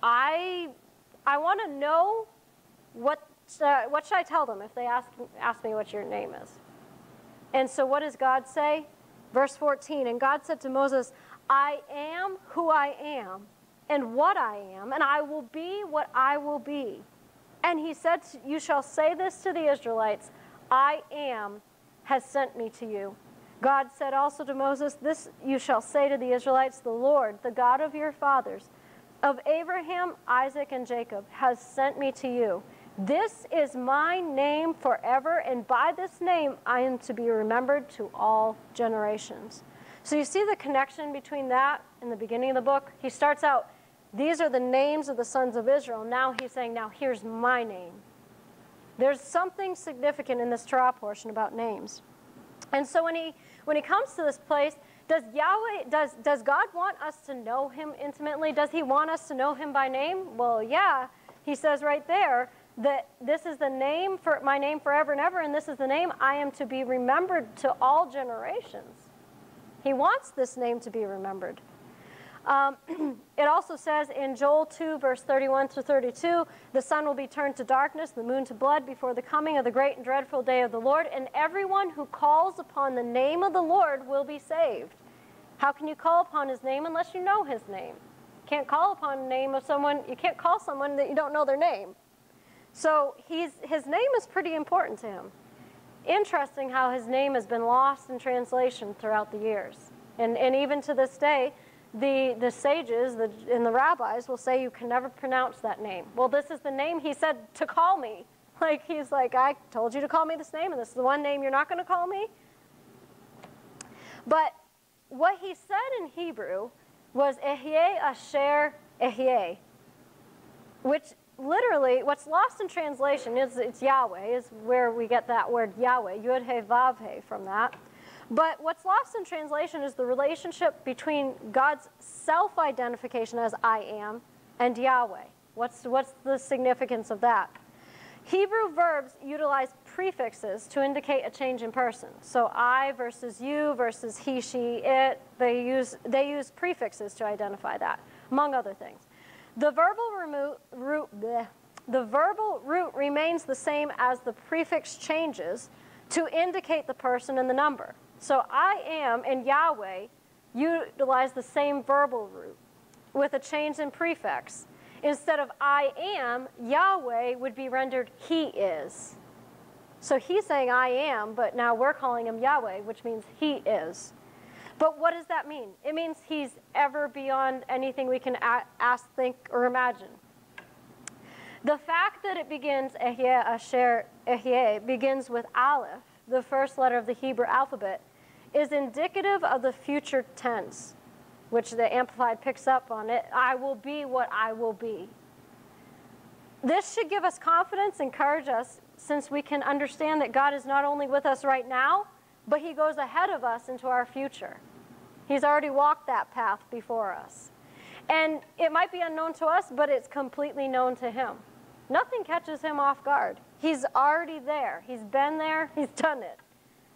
I want to know what should I tell them if they ask me what your name is. And so what does God say? Verse 14, and God said to Moses, I am who I am. and what I am, and I will be what I will be. And he said, you shall say this to the Israelites, I am has sent me to you. God said also to Moses, this you shall say to the Israelites, the Lord, the God of your fathers, of Abraham, Isaac, and Jacob, has sent me to you. This is my name forever, and by this name I am to be remembered to all generations. So you see the connection between that and the beginning of the book. He starts out, these are the names of the sons of Israel. Now he's saying, now here's my name. There's something significant in this Torah portion about names. And so when he comes to this place, does Yahweh, does God want us to know him intimately? Does he want us to know him by name? Well, yeah, he says right there, that this is the name for my name forever and ever, and this is the name I am to be remembered to all generations. He wants this name to be remembered. It also says in Joel 2, verse 31 to 32, the sun will be turned to darkness, the moon to blood, before the coming of the great and dreadful day of the Lord, and everyone who calls upon the name of the Lord will be saved. How can you call upon his name unless you know his name? You can't call upon the name of someone, you can't call someone that you don't know their name. So his name is pretty important to him. Interesting how his name has been lost in translation throughout the years. And even to this day, the sages and the rabbis will say you can never pronounce that name. Well, this is the name he said to call me. Like, he's like, I told you to call me this name, and this is the one name you're not going to call me. But what he said in Hebrew was Ehyeh Asher Ehyeh, which literally, what's lost in translation is it's Yahweh, is where we get that word Yahweh, Yud He Vav He from that. But what's lost in translation is the relationship between God's self-identification as I am and Yahweh. What's the significance of that? Hebrew verbs utilize prefixes to indicate a change in person. So I versus you versus he, she, it, they use prefixes to identify that, among other things. The verbal root remains the same as the prefix changes to indicate the person and the number. So I am and Yahweh utilize the same verbal root with a change in prefix. Instead of I am, Yahweh would be rendered he is. So he's saying I am, but now we're calling him Yahweh, which means he is. But what does that mean? It means he's ever beyond anything we can ask, think, or imagine. The fact that it begins, Ehyeh Asher Ehyeh, begins with Aleph, the first letter of the Hebrew alphabet, is indicative of the future tense, which the Amplified picks up on it. I will be what I will be. This should give us confidence, encourage us, since we can understand that God is not only with us right now, but he goes ahead of us into our future. He's already walked that path before us. And it might be unknown to us, but it's completely known to him. Nothing catches him off guard. He's already there. He's been there. He's done it.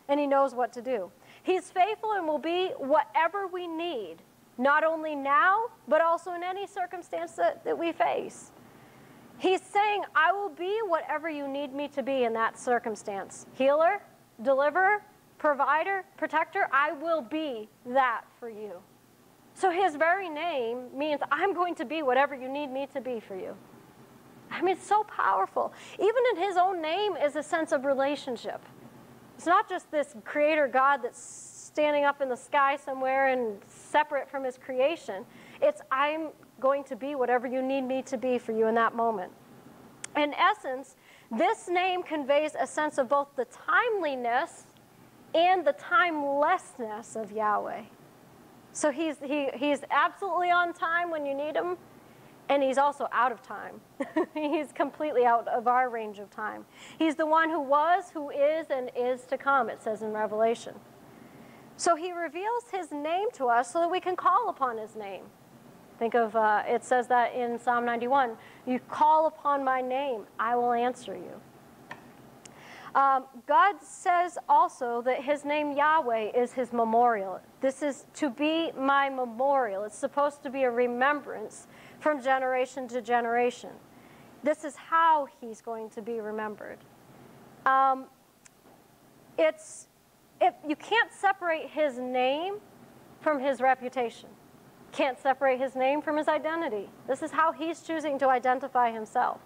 And he knows what to do. He's faithful and will be whatever we need, not only now, but also in any circumstance that we face. He's saying, I will be whatever you need me to be in that circumstance. Healer, deliverer, provider, protector, I will be that for you. So his very name means I'm going to be whatever you need me to be for you. I mean, it's so powerful. Even in his own name is a sense of relationship. It's not just this creator God that's standing up in the sky somewhere and separate from his creation. It's I'm going to be whatever you need me to be for you in that moment. In essence, this name conveys a sense of both the timeliness and the timelessness of Yahweh. So he's absolutely on time when you need him, and he's also out of time. He's completely out of our range of time. He's the one who was, who is, and is to come, it says in Revelation. So he reveals his name to us so that we can call upon his name. Think of, it says that in Psalm 91, you call upon my name, I will answer you. God says also that his name Yahweh is his memorial. This is to be my memorial. It's supposed to be a remembrance from generation to generation. This is how he's going to be remembered. You can't separate his name from his reputation. Can't separate his name from his identity. This is how he's choosing to identify himself.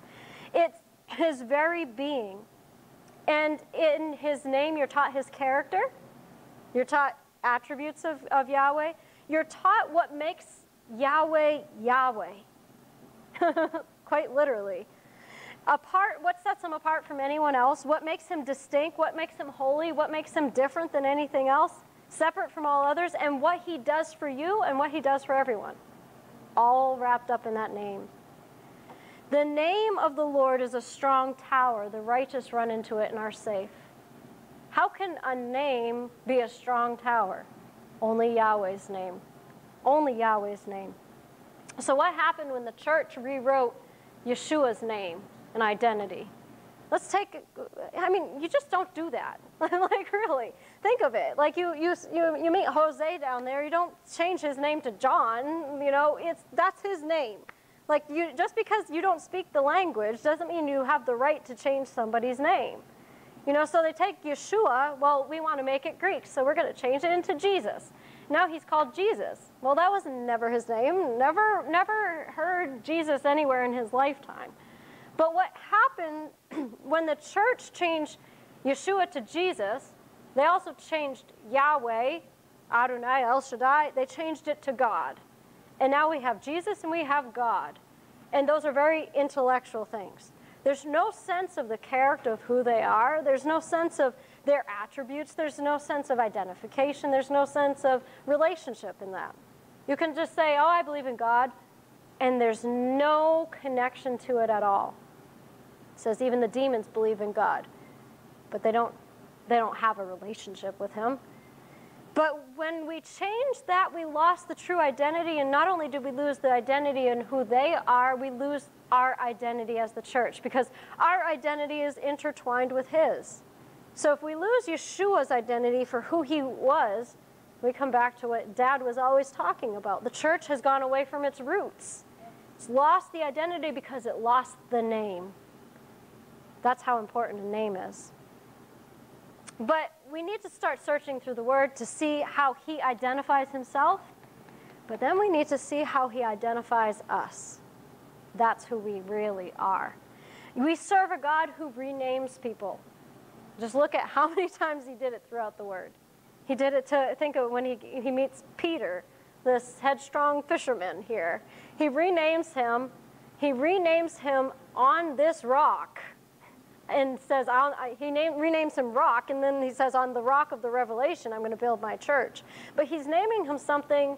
It's his very being. And in his name, you're taught his character. You're taught attributes of Yahweh. You're taught what makes Yahweh, Yahweh. Quite literally. Apart, what sets him apart from anyone else? What makes him distinct? What makes him holy? What makes him different than anything else? Separate from all others, and what he does for you and what he does for everyone. All wrapped up in that name. The name of the Lord is a strong tower. The righteous run into it and are safe. How can a name be a strong tower? Only Yahweh's name. Only Yahweh's name. So what happened when the church rewrote Yeshua's name and identity? Let's take, I mean, you just don't do that. Like, really, think of it. Like, you meet Jose down there. You don't change his name to John. You know, that's his name. Like, just because you don't speak the language doesn't mean you have the right to change somebody's name. You know, so they take Yeshua. Well, we want to make it Greek, so we're going to change it into Jesus. Now he's called Jesus. Well, that was never his name. Never heard Jesus anywhere in his lifetime. But what happened when the church changed Yeshua to Jesus, they also changed Yahweh, Adonai, El Shaddai. They changed it to God. And now we have Jesus and we have God. And those are very intellectual things. There's no sense of the character of who they are. There's no sense of their attributes. There's no sense of identification. There's no sense of relationship in that. You can just say, oh, I believe in God, and there's no connection to it at all. It says even the demons believe in God, but they don't have a relationship with him. But when we changed that, we lost the true identity, and not only did we lose the identity in who they are, we lose our identity as the church, because our identity is intertwined with his. So if we lose Yeshua's identity for who he was, we come back to what Dad was always talking about. The church has gone away from its roots. It's lost the identity because it lost the name. That's how important a name is. But we need to start searching through the Word to see how he identifies himself, but then we need to see how he identifies us. That's who we really are. We serve a God who renames people. Just look at how many times he did it throughout the Word. He did it to, think of when he meets Peter, this headstrong fisherman here. He renames him. He renames him on this rock. And says, he renames him Rock, and then he says, on the rock of the revelation, I'm going to build my church. But he's naming him something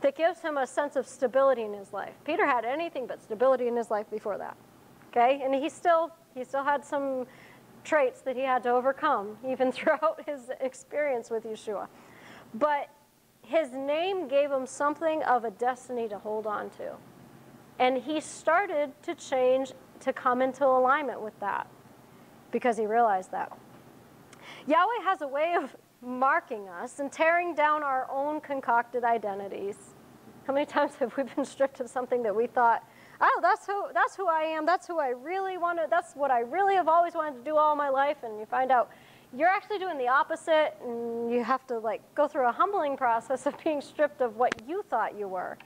that gives him a sense of stability in his life. Peter had anything but stability in his life before that, okay? And he still had some traits that he had to overcome, even throughout his experience with Yeshua. But his name gave him something of a destiny to hold on to. And he started to change, to come into alignment with that, because he realized that. Yahweh has a way of marking us and tearing down our own concocted identities. How many times have we been stripped of something that we thought, oh, that's who I am, that's who I really want to, that's what I really have always wanted to do all my life, and you find out you're actually doing the opposite, and you have to like go through a humbling process of being stripped of what you thought you were.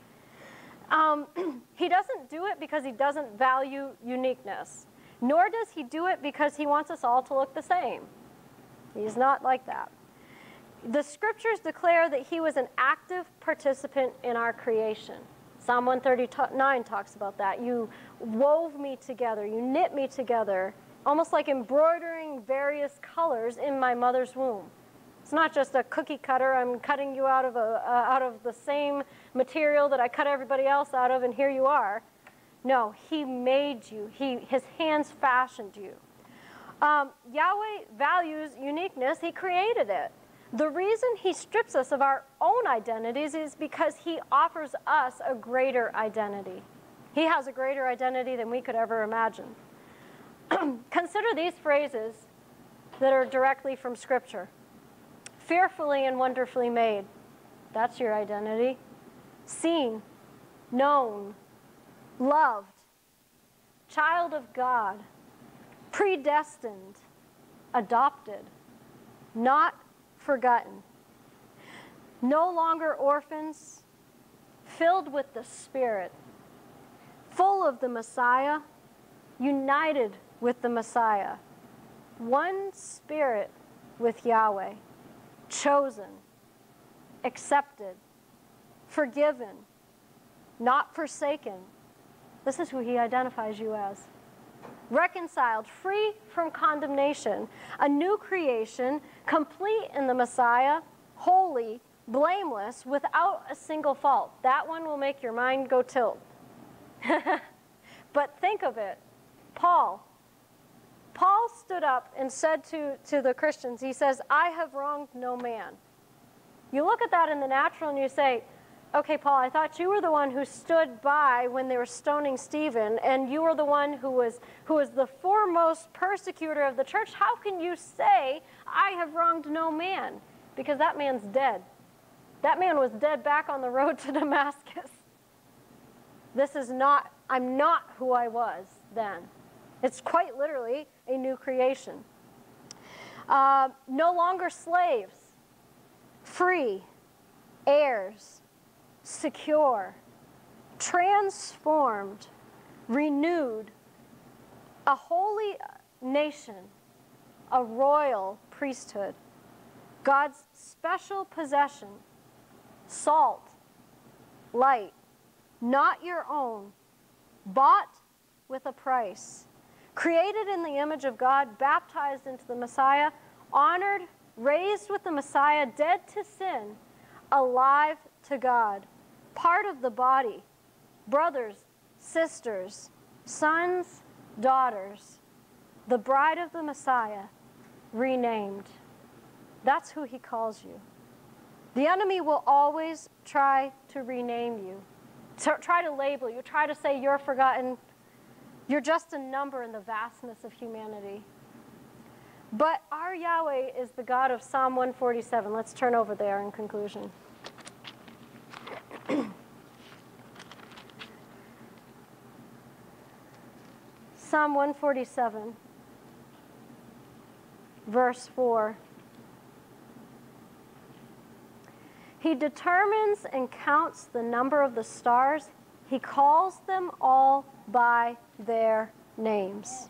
He doesn't do it because he doesn't value uniqueness. Nor does he do it because he wants us all to look the same. He's not like that. The scriptures declare that he was an active participant in our creation. Psalm 139 talks about that. You wove me together, you knit me together, almost like embroidering various colors in my mother's womb. It's not just a cookie cutter, I'm cutting you out of, out of the same material that I cut everybody else out of, and here you are. No, he made you. His hands fashioned you. Yahweh values uniqueness. He created it. The reason he strips us of our own identities is because he offers us a greater identity. He has a greater identity than we could ever imagine. Consider these phrases that are directly from Scripture. Fearfully and wonderfully made. That's your identity. Seen, known, loved, child of God, predestined, adopted, not forgotten, no longer orphans, filled with the Spirit, full of the Messiah, united with the Messiah, one spirit with Yahweh, chosen, accepted, forgiven, not forsaken. This is who he identifies you as. Reconciled, free from condemnation, a new creation, complete in the Messiah, holy, blameless, without a single fault. That one will make your mind go tilt. But think of it. Paul stood up and said to the Christians, he says, I have wronged no man. You look at that in the natural and you say, okay, Paul, I thought you were the one who stood by when they were stoning Stephen, and you were the one who was the foremost persecutor of the church. How can you say, I have wronged no man? Because that man's dead. That man was dead back on the road to Damascus. This is not, I'm not who I was then. It's quite literally a new creation. No longer slaves, free, heirs, secure, transformed, renewed, a holy nation, a royal priesthood, God's special possession, salt, light, not your own, bought with a price, created in the image of God, baptized into the Messiah, honored, raised with the Messiah, dead to sin, alive to God, part of the body, brothers, sisters, sons, daughters, the bride of the Messiah, renamed. That's who he calls you. The enemy will always try to rename you, try to label you, try to say you're forgotten, you're just a number in the vastness of humanity. But our Yahweh is the God of Psalm 147. Let's turn over there in conclusion. Psalm 147, verse 4. He determines and counts the number of the stars. He calls them all by their names.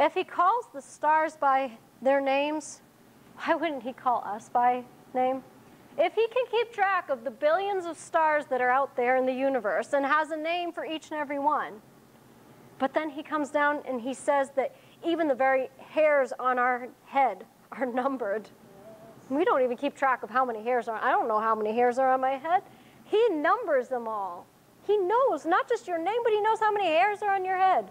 If he calls the stars by their names, why wouldn't he call us by name? If he can keep track of the billions of stars that are out there in the universe and has a name for each and every one, but then he comes down and he says that even the very hairs on our head are numbered. We don't even keep track of how many hairs are. I don't know how many hairs are on my head. He numbers them all. He knows not just your name, but he knows how many hairs are on your head.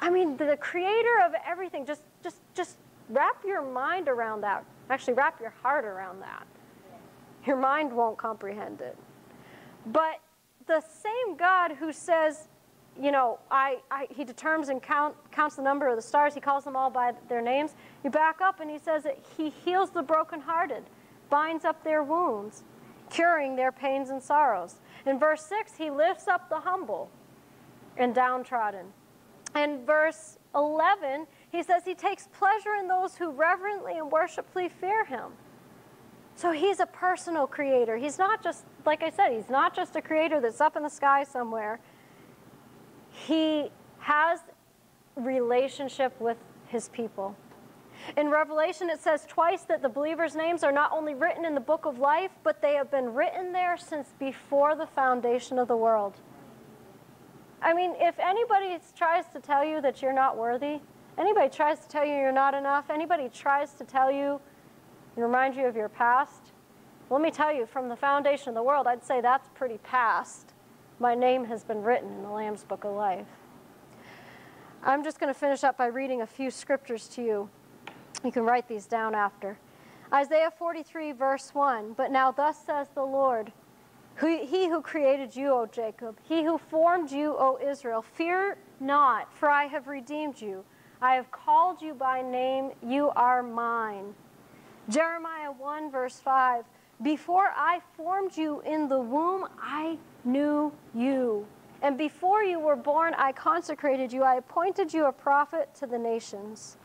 I mean, the creator of everything, just wrap your mind around that. Actually, wrap your heart around that. Your mind won't comprehend it. But the same God who says, you know, he determines and counts the number of the stars. He calls them all by their names. You back up and he says that he heals the brokenhearted, binds up their wounds, curing their pains and sorrows. In verse 6, he lifts up the humble and downtrodden. In verse 11, he says he takes pleasure in those who reverently and worshipfully fear him. So he's a personal creator. He's not just, like I said, he's not just a creator that's up in the sky somewhere. He has relationship with his people. In Revelation, it says twice that the believers' names are not only written in the book of life, but they have been written there since before the foundation of the world. I mean, if anybody tries to tell you that you're not worthy, anybody tries to tell you you're not enough, anybody tries to tell you and remind you of your past, let me tell you, from the foundation of the world, I'd say that's pretty past. My name has been written in the Lamb's Book of Life. I'm just going to finish up by reading a few scriptures to you. You can write these down after. Isaiah 43, verse 1, but now thus says the Lord, he who created you, O Jacob, he who formed you, O Israel, fear not, for I have redeemed you. I have called you by name, you are mine. Jeremiah 1, verse 5, before I formed you in the womb, I knew you. And before you were born, I consecrated you. I appointed you a prophet to the nations.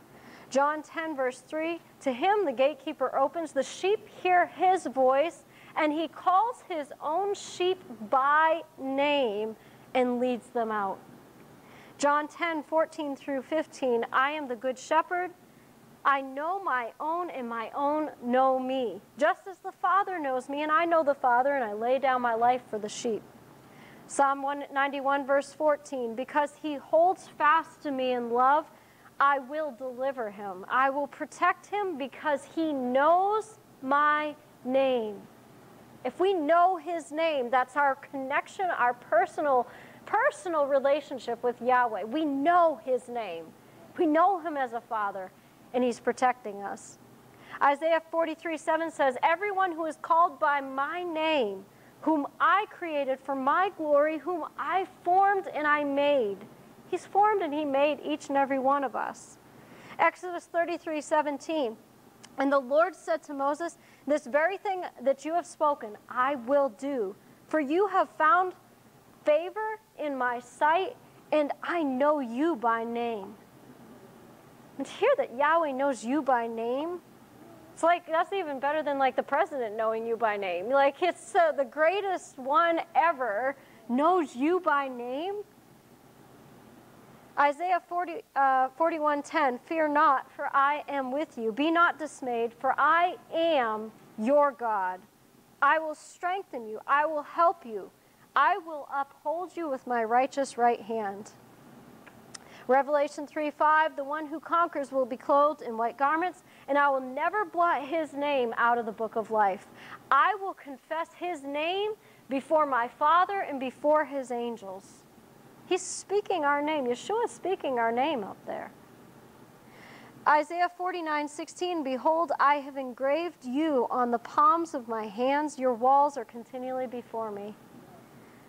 John 10, verse 3, to him the gatekeeper opens. The sheep hear his voice, and he calls his own sheep by name and leads them out. John 10:14 through 15, I am the good shepherd. I know my own, and my own know me, just as the Father knows me, and I know the Father, and I lay down my life for the sheep. Psalm 191, verse 14, because he holds fast to me in love, I will deliver him. I will protect him because he knows my name. If we know his name, that's our connection, our personal relationship with Yahweh. We know his name. We know him as a father, and he's protecting us. Isaiah 43:7 says, everyone who is called by my name, whom I created for my glory, whom I formed and I made. He's formed and he made each and every one of us. Exodus 33:17, and the Lord said to Moses, this very thing that you have spoken, I will do, for you have found favor in my sight, and I know you by name. And to hear that Yahweh knows you by name, it's like, that's even better than like the president knowing you by name. Like, it's the greatest one ever knows you by name. Isaiah 41:10, fear not, for I am with you. Be not dismayed, for I am your God. I will strengthen you. I will help you. I will uphold you with my righteous right hand. Revelation 3:5, the one who conquers will be clothed in white garments, and I will never blot his name out of the book of life. I will confess his name before my Father and before his angels. He's speaking our name. Yeshua is speaking our name up there. Isaiah 49:16, behold, I have engraved you on the palms of my hands. Your walls are continually before me.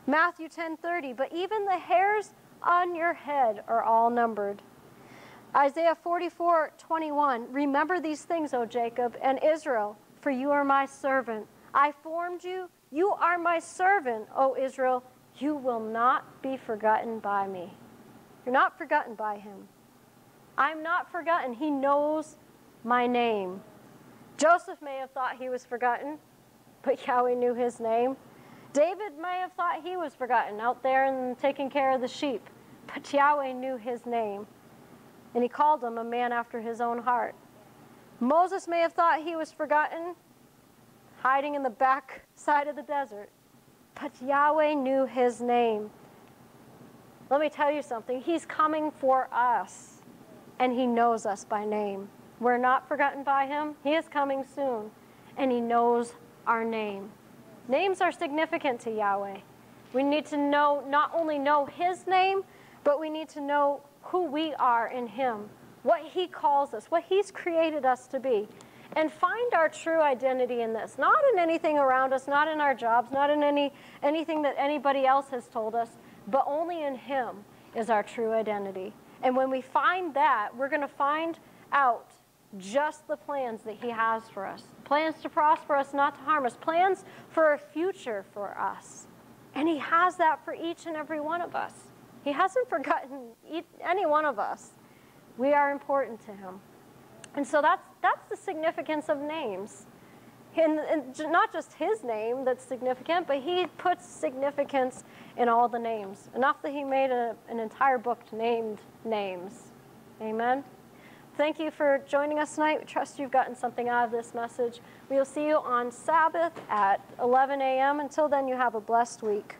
Matthew 10:30, but even the hairs on your head are all numbered. Isaiah 44:21, remember these things, O Jacob and Israel, for you are my servant. I formed you. You are my servant, O Israel. You will not be forgotten by me. You're not forgotten by him. I'm not forgotten. He knows my name. Joseph may have thought he was forgotten, but Yahweh knew his name. David may have thought he was forgotten out there and taking care of the sheep, but Yahweh knew his name, and he called him a man after his own heart. Moses may have thought he was forgotten, hiding in the back side of the desert, but Yahweh knew his name. Let me tell you something. He's coming for us, and he knows us by name. We're not forgotten by him. He is coming soon, and he knows our name. Names are significant to Yahweh. We need to know, not only know his name, but we need to know who we are in him, what he calls us, what he's created us to be, and find our true identity in this. Not in anything around us, not in our jobs, not in anything that anybody else has told us, but only in him is our true identity. And when we find that, we're going to find out just the plans that he has for us. Plans to prosper us, not to harm us. Plans for a future for us. And he has that for each and every one of us. He hasn't forgotten any one of us. We are important to him. And so that's the significance of names. And not just his name that's significant, but he puts significance in all the names. Enough that he made an entire book named names. Amen? Thank you for joining us tonight. We trust you've gotten something out of this message. We'll see you on Sabbath at 11 a.m. Until then, you have a blessed week.